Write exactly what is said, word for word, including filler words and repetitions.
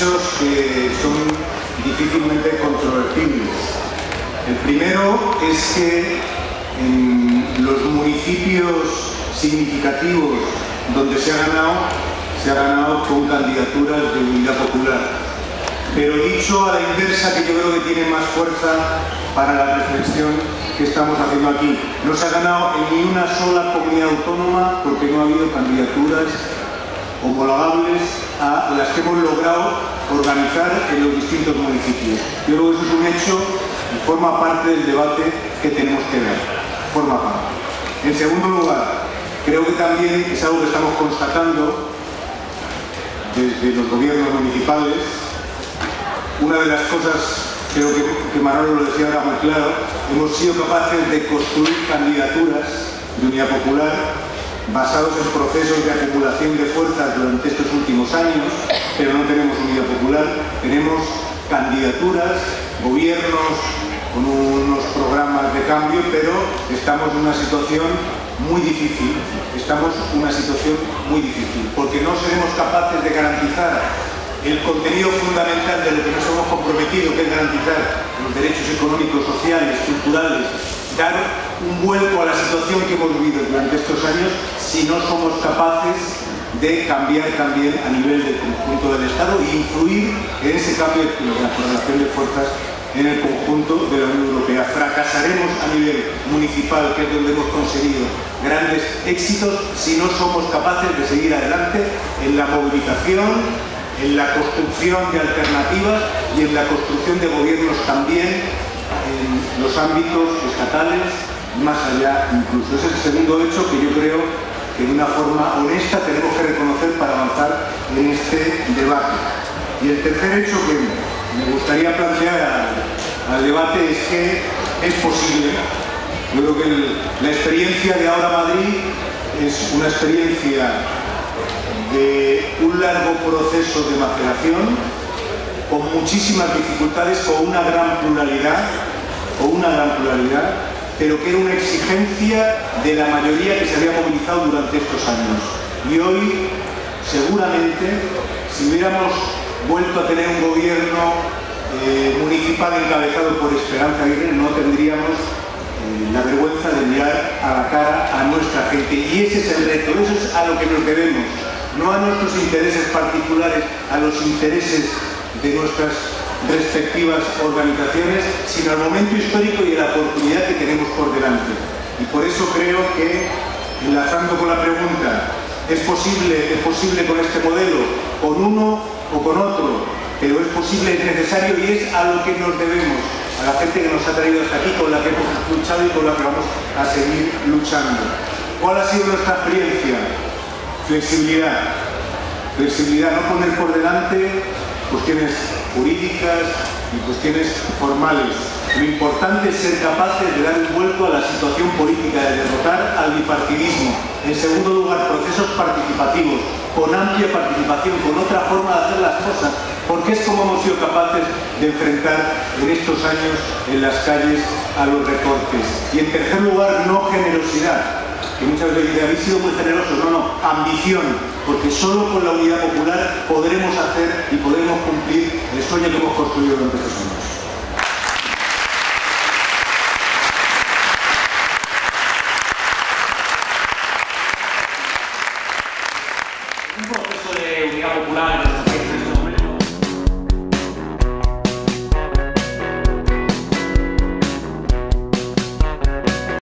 hechos que son difícilmente controvertibles. El primero es que en los municipios significativos donde se ha ganado, se ha ganado con candidaturas de unidad popular. Pero dicho a la inversa, que yo creo que tiene más fuerza para la reflexión que estamos haciendo aquí. No se ha ganado en ni una sola comunidad autónoma porque no ha habido candidaturas homologables a las que hemos logrado organizar en los distintos municipios. Yo creo que eso es un hecho y forma parte del debate que tenemos que ver. Forma parte. En segundo lugar, creo que también es algo que estamos constatando desde los gobiernos municipales. Una de las cosas, creo que, que Manolo lo decía ahora muy claro, hemos sido capaces de construir candidaturas de unidad popular basados en procesos de acumulación de fuerzas durante estos últimos años, pero no tenemos unidad popular, tenemos candidaturas, gobiernos con unos programas de cambio, pero estamos en una situación muy difícil, estamos en una situación muy difícil, porque no seremos capaces de garantizar el contenido fundamental de lo que nos hemos comprometido, que es garantizar los derechos económicos, sociales, culturales, dar un vuelco a la situación que hemos vivido durante estos años, si no somos capaces de cambiar también a nivel del conjunto del Estado e influir en ese cambio de la correlación de fuerzas en el conjunto de la Unión Europea. Fracasaremos a nivel municipal, que es donde hemos conseguido grandes éxitos, si no somos capaces de seguir adelante en la movilización, en la construcción de alternativas y en la construcción de gobiernos también en los ámbitos estatales, más allá incluso. Ese es el segundo hecho que yo creo que de una forma honesta tenemos que reconocer para avanzar en este debate. Y el tercer hecho que me gustaría plantear al, al debate es que es posible. Yo creo que el, la experiencia de Ahora Madrid es una experiencia de un largo proceso de maceración, con muchísimas dificultades, con una gran pluralidad, con una gran pluralidad, pero que era una exigencia de la mayoría que se había movilizado durante estos años. Y hoy, seguramente, si hubiéramos vuelto a tener un gobierno eh, municipal encabezado por Esperanza Aguirre, no tendríamos eh, la vergüenza de mirar a la cara a nuestra gente. Y ese es el reto, eso es a lo que nos debemos. No a nuestros intereses particulares, a los intereses de nuestras respectivas organizaciones, sino al momento histórico y a la oportunidad que tenemos por delante. Y por eso creo que, enlazando con la pregunta, ¿es posible, es posible con este modelo, con uno o con otro? Pero es posible, es necesario y es a lo que nos debemos, a la gente que nos ha traído hasta aquí, con la que hemos luchado y con la que vamos a seguir luchando. ¿Cuál ha sido nuestra experiencia? Flexibilidad, flexibilidad, no poner por delante cuestiones jurídicas y cuestiones formales. Lo importante es ser capaces de dar un vuelco a la situación política, de derrotar al bipartidismo. En segundo lugar, procesos participativos, con amplia participación, con otra forma de hacer las cosas, porque es como hemos sido capaces de enfrentar en estos años en las calles a los recortes. Y en tercer lugar, no generosidad, que muchas veces dicen, habéis sido muy generosos, no, no, ambición, porque solo con la unidad popular podremos hacer y podremos cumplir el sueño que hemos construido durante estos años.